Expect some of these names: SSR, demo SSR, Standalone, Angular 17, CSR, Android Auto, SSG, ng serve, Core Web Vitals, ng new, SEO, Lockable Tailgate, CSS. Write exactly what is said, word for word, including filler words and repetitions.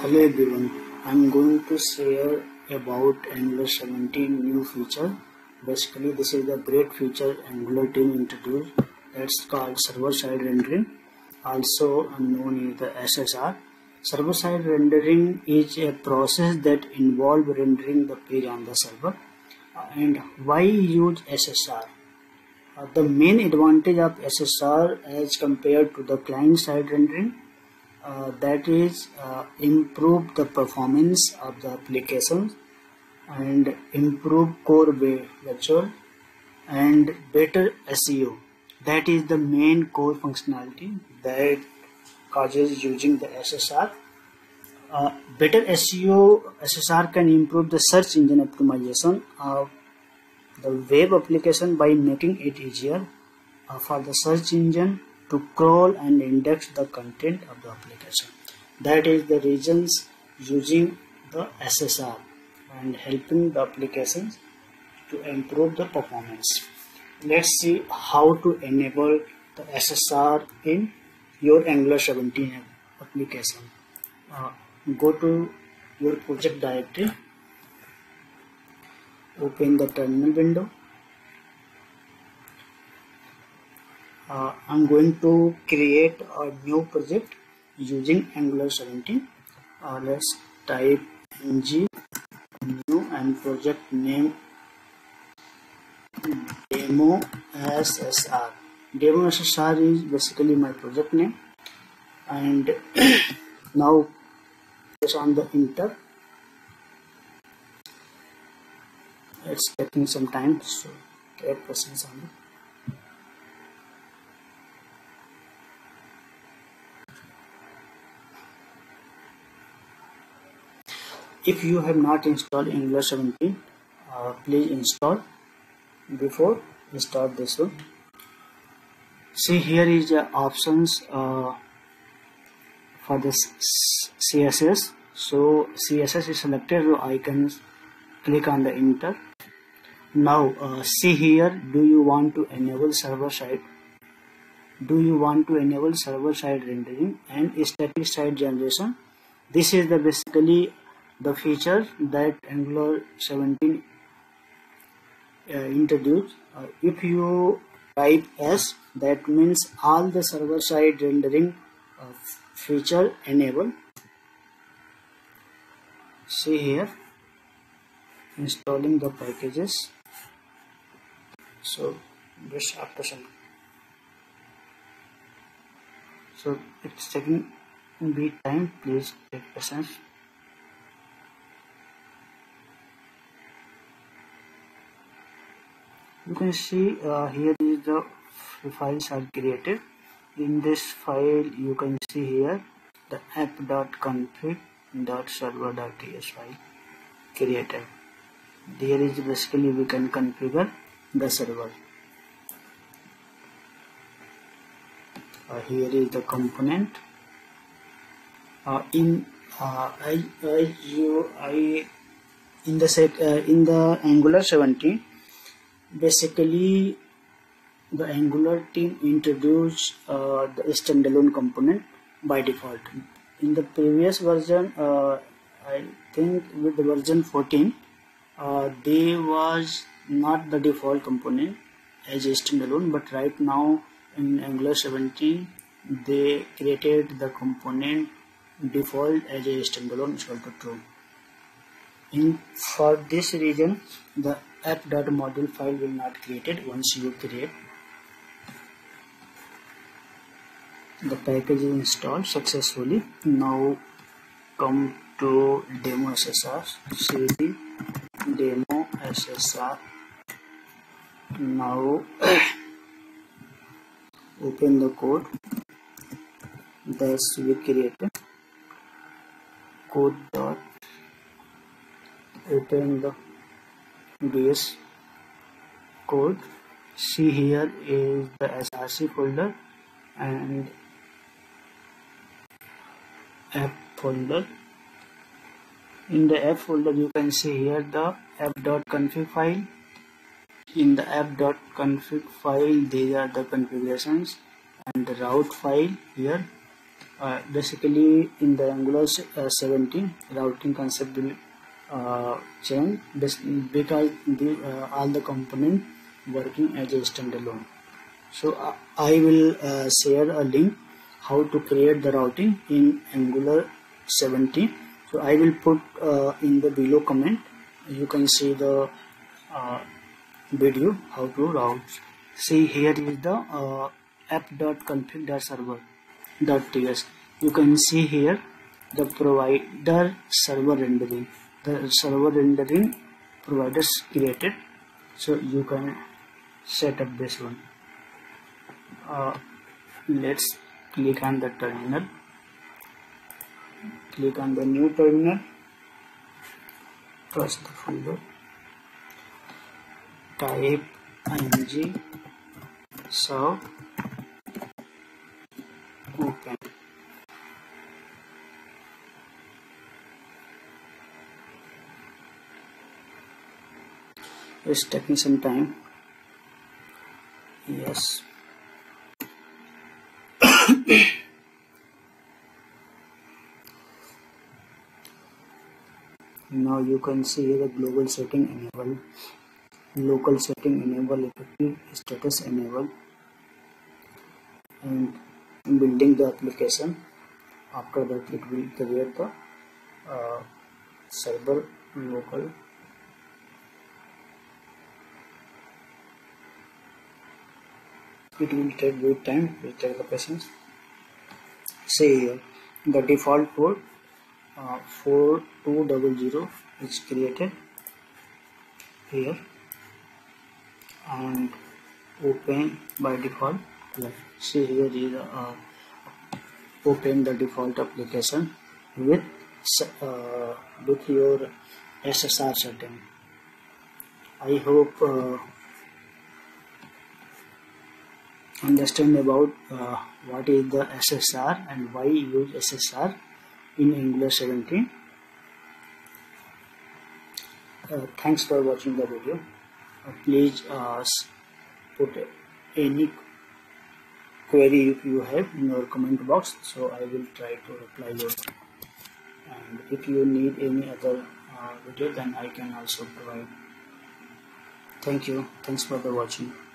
Hello everyone, I am going to share about Angular seventeen new feature. Basically this is the great feature Angular team introduced. It's called server-side rendering, also known as the S S R. Server-side rendering is a process that involves rendering the page on the server. And why use S S R? Uh, the main advantage of S S R as compared to the client-side rendering, uh, that is uh, improve the performance of the applications and improve core visual and better S E O. That is the main core functionality that causes using the S S R. Uh, better S E O, S S R can improve the search engine optimization of the web application by making it easier uh, for the search engine to crawl and index the content of the application. That is the reasons using the S S R and helping the applications to improve the performance. Let's see how to enable the S S R in your Angular seventeen application. Uh, go to your project directory, open the terminal window. Uh, I'm going to create a new project using Angular seventeen. Uh, let's type ng new and project name demo S S R. Demo S S R is basically my project name, and now press on the enter. It's taking some time, so keep pressing on it. If you have not installed Angular seventeen, uh, please install before you start this one. See, here is the options uh, for the C S S. So C S S is selected, so I can click on the enter. Now uh, see here, do you want to enable server side do you want to enable server side rendering and static side generation? This is the basically the feature that Angular seventeen uh, introduced. Uh, if you type S, that means all the server side rendering uh, feature enable. See here, installing the packages. So just after some, so it's taking a bit time, please take patience. You can see uh, here is the files are created. In this file you can see here the app dot config dot server dot T S file created. There is basically we can configure the server. Uh, here is the component. Uh, in uh, I, I, you, I in the set uh, in the Angular seventeen, basically the Angular team introduced uh, the standalone component by default. In the previous version, uh, I think with the version fourteen, uh, they was not the default component as a standalone, but right now in Angular seventeen they created the component default as a standalone equal to true. In for this reason the app dot module file will not created once you create. The package is installed successfully. Now come to demo S S R. Cd demo S S R. Now open the code that we created. Code dot open the this code. See here is the S R C folder and app folder. In the app folder you can see here the app dot config file. In the app dot config file these are the configurations and the route file here uh, basically in the Angular seventeen routing concept will uh, change, because the uh, all the component working as a standalone. So uh, I will uh, share a link how to create the routing in Angular seventeen. So I will put uh, in the below comment, you can see the uh, video how to route. See, here is the uh, app dot config dot server dot T S. You can see here the provider server rendering, the server rendering providers created. So you can set up this one. Uh, let's click on the terminal, click on the new terminal, press the folder, type ng serve, open. It's taking some time. Yes. Now you can see the global setting enabled, local setting enabled, effective status enabled, and building the application. After that, it will create the uh, server local. It will take good time, will take the patience. See here, the default port uh, four two zero zero is created here and open by default. Yeah. See here is uh, open the default application with uh, with your S S R setting. I hope uh, understand about uh, what is the S S R and why use S S R in Angular seventeen. Uh, thanks for watching the video. Uh, please uh, put any query if you have in your comment box, so I will try to reply you. And if you need any other uh, video, then I can also provide. Thank you. Thanks for the watching.